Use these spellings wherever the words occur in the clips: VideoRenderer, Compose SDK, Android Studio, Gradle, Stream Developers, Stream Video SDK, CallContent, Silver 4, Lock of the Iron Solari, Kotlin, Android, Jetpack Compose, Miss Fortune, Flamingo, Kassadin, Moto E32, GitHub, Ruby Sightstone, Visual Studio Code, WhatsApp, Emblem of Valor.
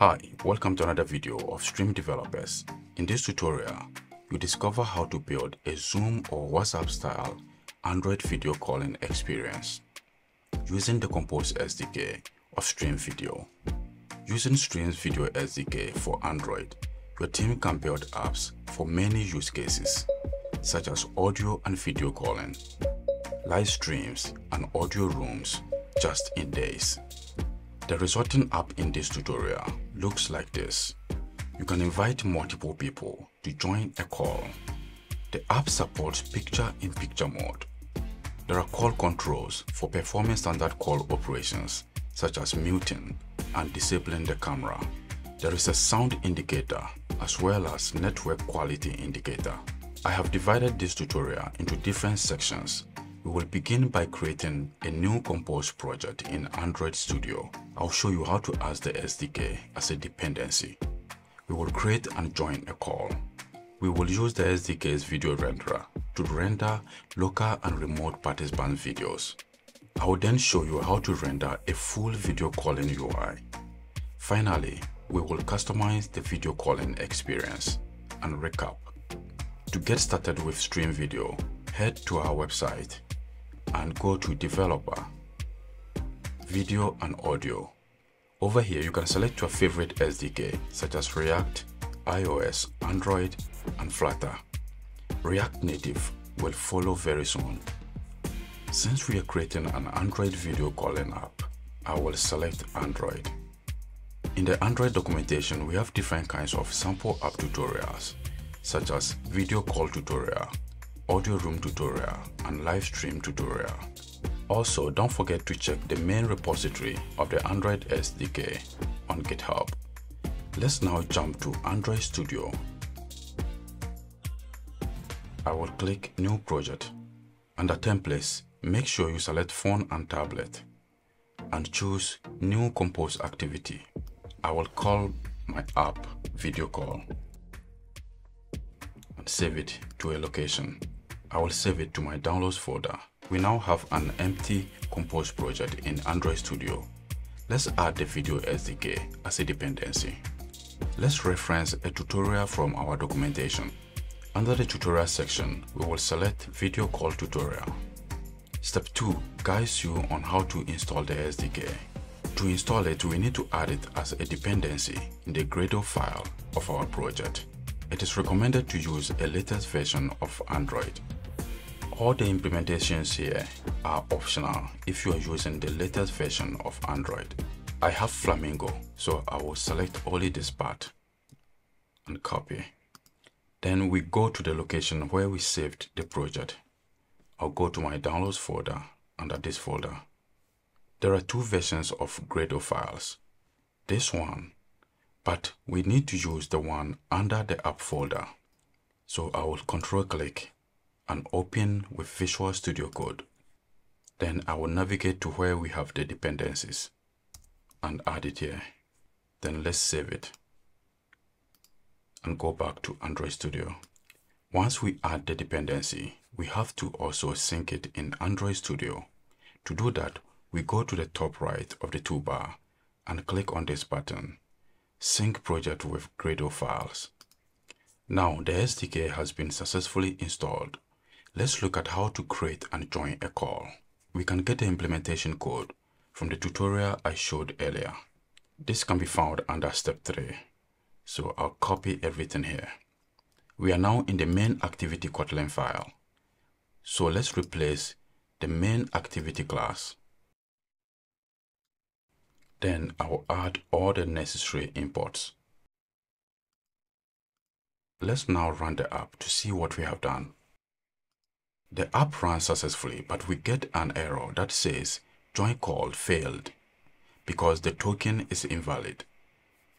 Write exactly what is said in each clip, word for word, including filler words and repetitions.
Hi, welcome to another video of Stream Developers. In this tutorial, you discover how to build a Zoom or WhatsApp style Android video calling experience using the Compose S D K of Stream Video. Using Stream Video S D K for Android, your team can build apps for many use cases, such as audio and video calling, live streams, and audio rooms just in days. The resulting app in this tutorial looks like this. You can invite multiple people to join a call. The app supports picture-in-picture mode. There are call controls for performing standard call operations, such as muting and disabling the camera. There is a sound indicator as well as network quality indicator. I have divided this tutorial into different sections. We will begin by creating a new Compose project in Android Studio. I'll show you how to add the S D K as a dependency. We will create and join a call. We will use the S D K's video renderer to render local and remote participant videos. I will then show you how to render a full video calling U I. Finally, we will customize the video calling experience and recap. To get started with Stream Video, head to our website and go to Developer, Video and Audio. Over here, you can select your favorite S D K, such as React, iOS, Android, and Flutter. React Native will follow very soon. Since we are creating an Android video calling app, I will select Android. In the Android documentation, we have different kinds of sample app tutorials, such as video call tutorial, audio room tutorial, and live stream tutorial. Also, don't forget to check the main repository of the Android S D K on GitHub. Let's now jump to Android Studio. I will click New Project. Under Templates, make sure you select Phone and Tablet and choose New Compose Activity. I will call my app Video Call and save it to a location. I will save it to my Downloads folder. We now have an empty Compose project in Android Studio. Let's add the Video S D K as a dependency. Let's reference a tutorial from our documentation. Under the tutorial section, we will select Video Call Tutorial. Step two guides you on how to install the S D K. To install it, we need to add it as a dependency in the Gradle file of our project. It is recommended to use a latest version of Android. All the implementations here are optional if you are using the latest version of Android. I have Flamingo, so I will select only this part and copy. Then we go to the location where we saved the project. I'll go to my Downloads folder under this folder. There are two versions of Gradle files. This one, but we need to use the one under the app folder. So I will control click and open with Visual Studio Code. Then I will navigate to where we have the dependencies and add it here. Then let's save it and go back to Android Studio. Once we add the dependency, we have to also sync it in Android Studio. To do that, we go to the top right of the toolbar and click on this button, Sync Project with Gradle Files. Now the S D K has been successfully installed. Let's look at how to create and join a call. We can get the implementation code from the tutorial I showed earlier. This can be found under step three. So I'll copy everything here. We are now in the main activity Kotlin file. So let's replace the main activity class. Then I will add all the necessary imports. Let's now run the app to see what we have done. The app runs successfully, but we get an error that says join call failed because the token is invalid.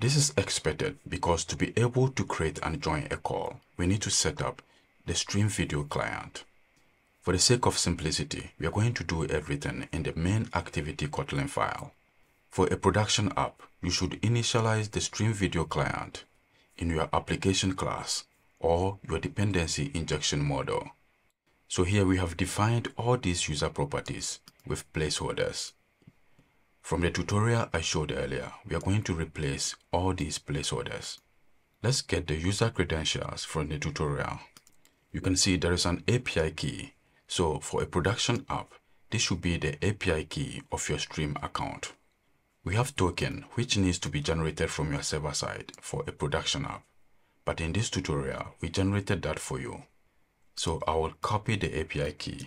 This is expected because to be able to create and join a call, we need to set up the Stream Video client. For the sake of simplicity, we are going to do everything in the main activity Kotlin file. For a production app, you should initialize the Stream Video client in your application class or your dependency injection model. So here we have defined all these user properties with placeholders. From the tutorial I showed earlier, we are going to replace all these placeholders. Let's get the user credentials from the tutorial. You can see there is an A P I key. So for a production app, this should be the A P I key of your Stream account. We have token, which needs to be generated from your server side for a production app. But in this tutorial, we generated that for you. So I will copy the A P I key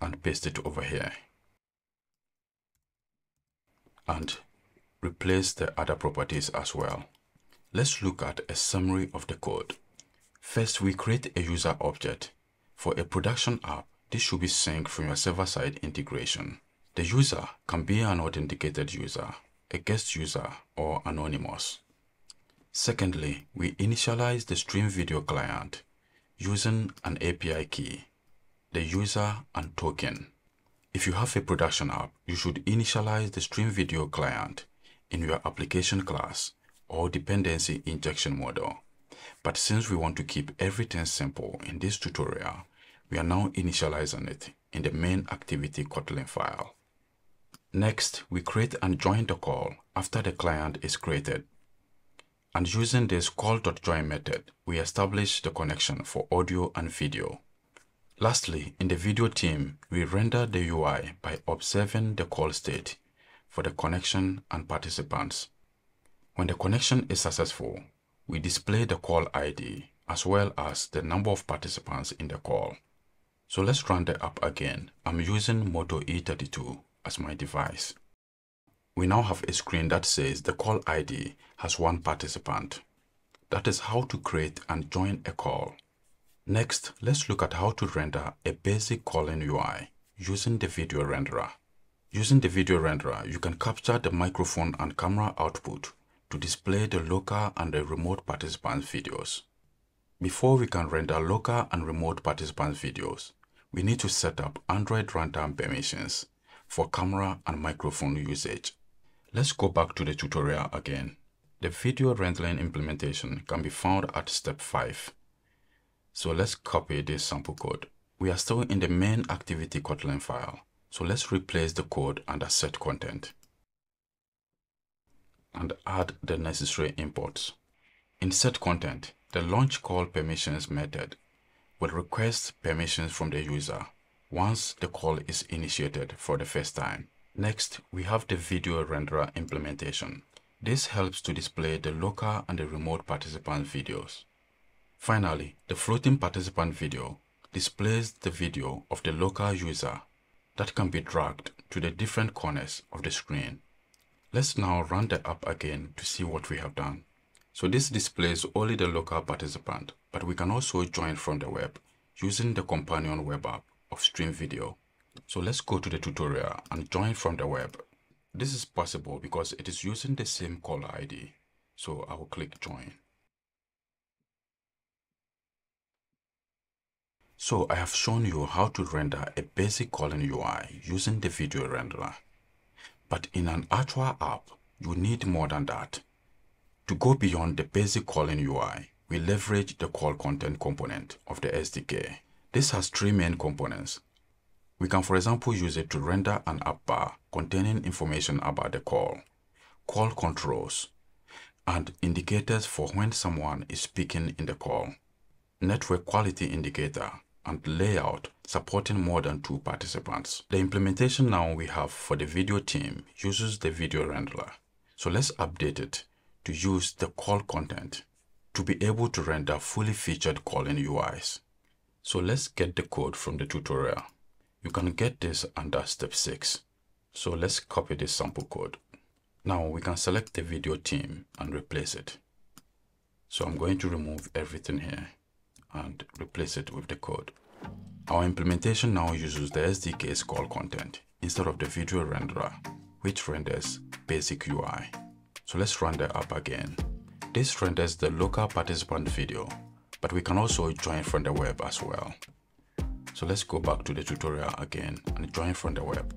and paste it over here. And replace the other properties as well. Let's look at a summary of the code. First, we create a user object. For a production app, this should be synced from your server-side integration. The user can be an authenticated user, a guest user, or anonymous. Secondly, we initialize the Stream Video client using an A P I key, the user and token. If you have a production app, you should initialize the Stream Video client in your application class or dependency injection model. But since we want to keep everything simple in this tutorial, we are now initializing it in the main activity Kotlin file. Next, we create and join the call after the client is created. And using this call.join method, we establish the connection for audio and video. Lastly, in the video team, we render the U I by observing the call state for the connection and participants. When the connection is successful, we display the call I D as well as the number of participants in the call. So let's run the app again. I'm using Moto E thirty-two as my device. We now have a screen that says the call I D has one participant. That is how to create and join a call. Next, let's look at how to render a basic calling U I using the video renderer. Using the video renderer, you can capture the microphone and camera output to display the local and the remote participants' videos. Before we can render local and remote participants' videos, we need to set up Android runtime permissions for camera and microphone usage. Let's go back to the tutorial again. The video rendering implementation can be found at step five. So let's copy this sample code. We are still in the main activity Kotlin file. So let's replace the code under set content and add the necessary imports. In set content, the launch call permissions method will request permissions from the user once the call is initiated for the first time. Next, we have the video renderer implementation. This helps to display the local and the remote participant videos. Finally, the floating participant video displays the video of the local user that can be dragged to the different corners of the screen. Let's now run the app again to see what we have done. So this displays only the local participant, but we can also join from the web using the companion web app of Stream Video. So let's go to the tutorial and join from the web. This is possible because it is using the same call I D. So I will click join. So I have shown you how to render a basic calling U I using the video renderer. But in an actual app, you need more than that. To go beyond the basic calling U I, we leverage the call content component of the S D K. This has three main components. We can, for example, use it to render an app bar containing information about the call, call controls, and indicators for when someone is speaking in the call, network quality indicator, and layout supporting more than two participants. The implementation now we have for the video team uses the video renderer. So let's update it to use the call content to be able to render fully featured calling U Is. So let's get the code from the tutorial. You can get this under step six. So let's copy this sample code. Now we can select the video team and replace it. So I'm going to remove everything here and replace it with the code. Our implementation now uses the S D K's call content instead of the video renderer, which renders basic U I. So let's run the app again. This renders the local participant video, but we can also join from the web as well. So let's go back to the tutorial again and join from the web.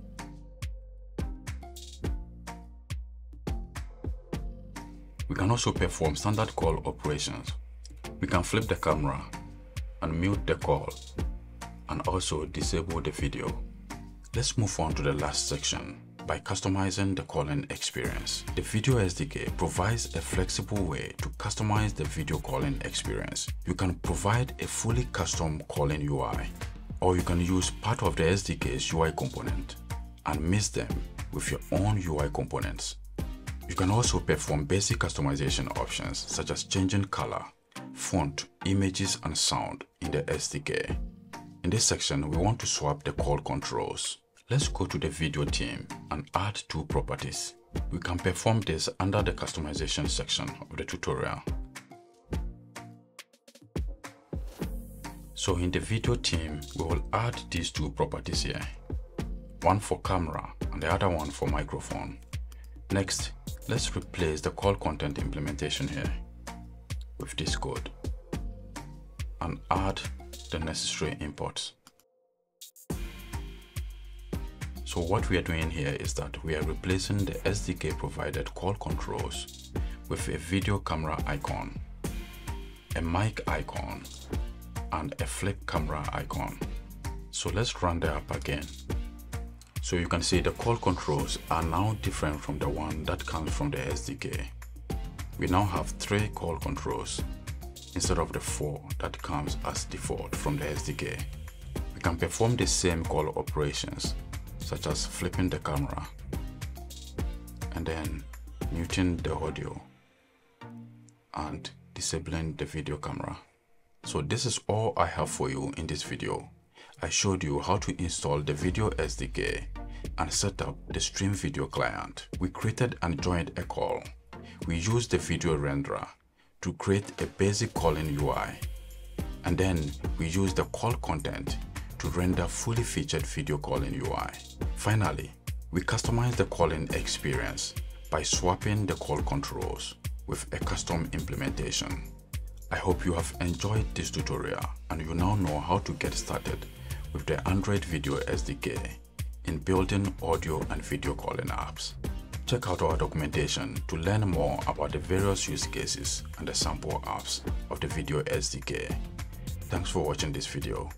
We can also perform standard call operations. We can flip the camera and mute the call and also disable the video. Let's move on to the last section by customizing the calling experience. The Video S D K provides a flexible way to customize the video calling experience. You can provide a fully custom calling U I, or you can use part of the S D K's U I component and mix them with your own U I components. You can also perform basic customization options such as changing color, font, images, and sound in the S D K. In this section, we want to swap the call controls. Let's go to the video theme and add two properties. We can perform this under the customization section of the tutorial. So in the video theme, we will add these two properties here. One for camera and the other one for microphone. Next, let's replace the call content implementation here with this code and add the necessary imports. So what we are doing here is that we are replacing the S D K provided call controls with a video camera icon, a mic icon, and a flip camera icon. So let's run the app again. So you can see the call controls are now different from the one that comes from the S D K. We now have three call controls instead of the four that comes as default from the S D K. We can perform the same call operations, such as flipping the camera and then muting the audio and disabling the video camera. So this is all I have for you in this video. I showed you how to install the Video S D K and set up the Stream Video client. We created and joined a call. We used the video renderer to create a basic calling U I. And then we used the call content to render fully featured video calling U I. Finally, we customized the calling experience by swapping the call controls with a custom implementation. I hope you have enjoyed this tutorial and you now know how to get started with the Android Video S D K in building audio and video calling apps. Check out our documentation to learn more about the various use cases and the sample apps of the Video S D K. Thanks for watching this video.